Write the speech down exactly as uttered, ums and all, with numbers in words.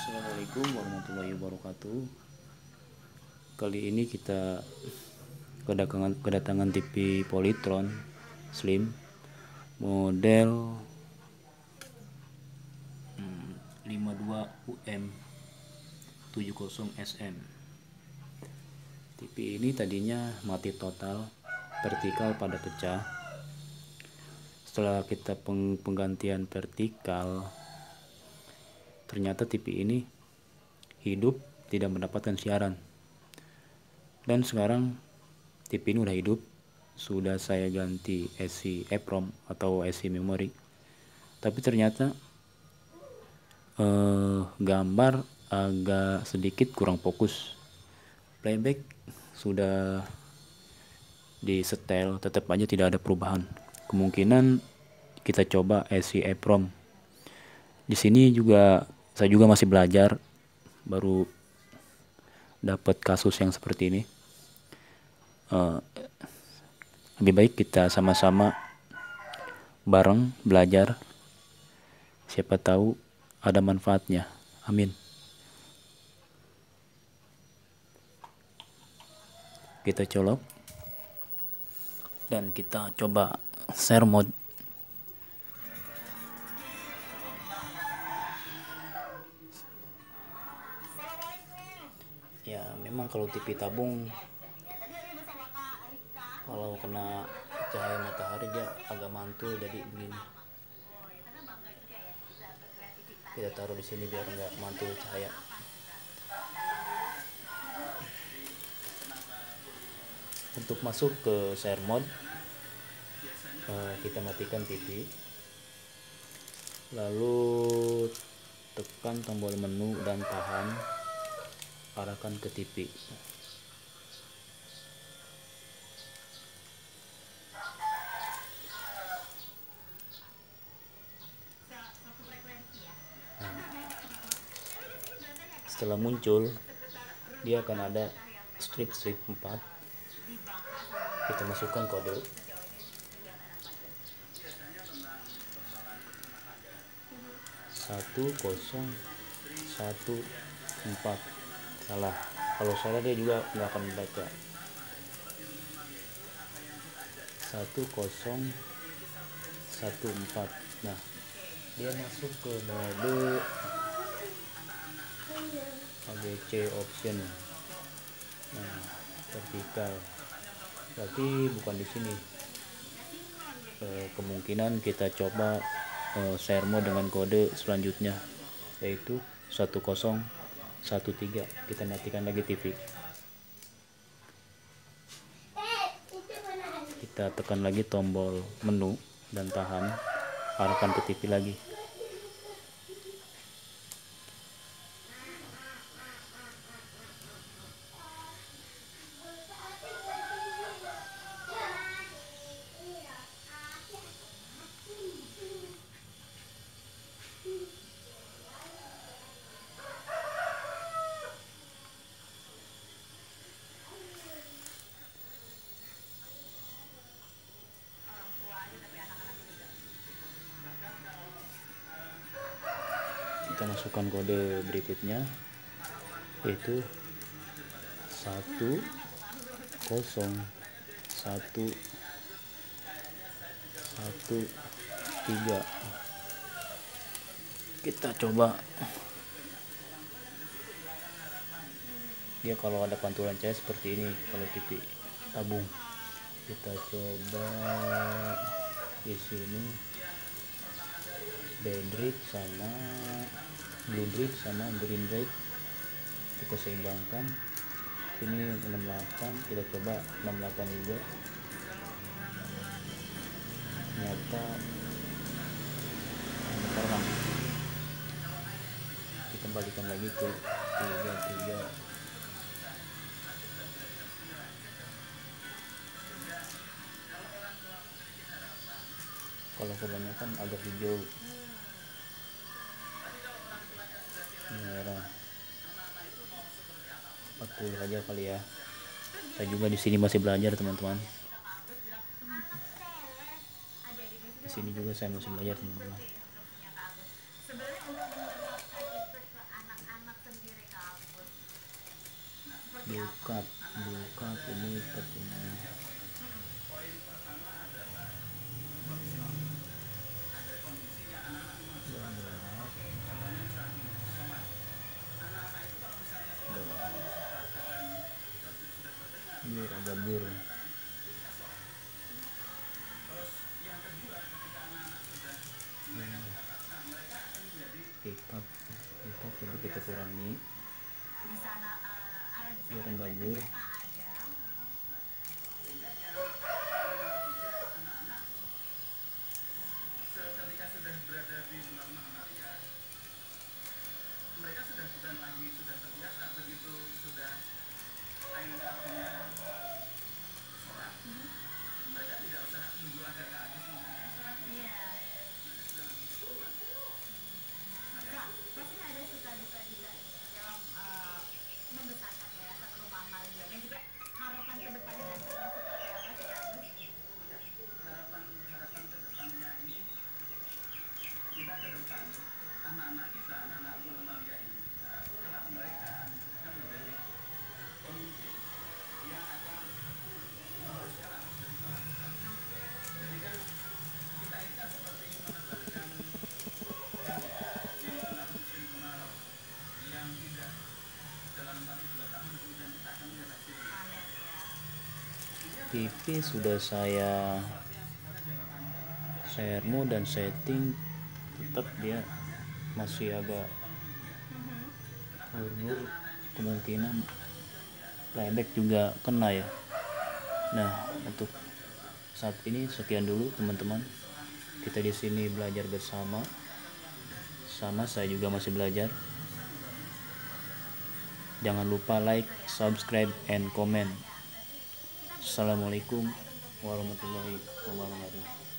Assalamualaikum warahmatullahi wabarakatuh. Kali ini kita kedatangan kedatangan T V Polytron Slim model lima dua U M tujuh nol S M. T V ini tadinya mati total vertikal pada pecah. Setelah kita peng penggantian vertikal, ternyata T V ini hidup tidak mendapatkan siaran, dan sekarang T V ini udah hidup. Sudah saya ganti S C EPROM atau S C memory, tapi ternyata eh, gambar agak sedikit kurang fokus. Playback sudah di setel, tetap aja tidak ada perubahan. Kemungkinan kita coba S C EPROM. Di sini juga saya juga masih belajar, baru dapat kasus yang seperti ini. Uh, lebih baik kita sama-sama bareng belajar, siapa tahu ada manfaatnya. Amin. Kita colok dan kita coba share mode. Ya, memang kalau T V tabung kalau kena cahaya matahari dia agak mantul, jadi begini. Kita taruh di sini biar nggak mantul cahaya. Untuk masuk ke share mode, kita matikan T V, lalu tekan tombol menu dan tahan, arahkan ke T V. Nah, setelah muncul dia akan ada strip-strip empat. Kita masukkan kode. satu nol satu empat. Salah, kalau salah dia juga nggak akan membaca. Satu nol satu empat. Nah, dia masuk ke mode A B C option. Nah, vertikal berarti bukan di sini. E, kemungkinan kita coba e, share mode dengan kode selanjutnya, yaitu satu nol satu tiga. Kita matikan lagi T V, kita tekan lagi tombol menu dan tahan, arahkan ke T V lagi. Kita masukkan kode berikutnya, yaitu satu nol satu satu tiga. Kita coba, dia kalau ada pantulan cahaya seperti ini kalau T V tabung. Kita coba di sini Bandrit sama blue drift sama green drift, kita seimbangkan. Ini enam puluh delapan, kita coba enam puluh delapan juga, ternyata kurang. Kita kembalikan lagi ke tiga tiga. Kalau kebanyakan agak hijau merah, empat puluh aja kali ya. Saya juga di sini masih belajar, teman-teman. Di sini juga saya masih belajar, teman-teman. buka buka ini sepertinya. Bir, ada bir. Kita kita coba kita kurangi biar enggak bir. T V sudah saya sermo dan setting, tetap dia masih agak mundur, kemungkinan playback juga kena ya. Nah, untuk saat ini sekian dulu teman-teman, kita di sini belajar bersama, sama saya juga masih belajar. Jangan lupa like, subscribe, and comment. Assalamualaikum warahmatullahi wabarakatuh.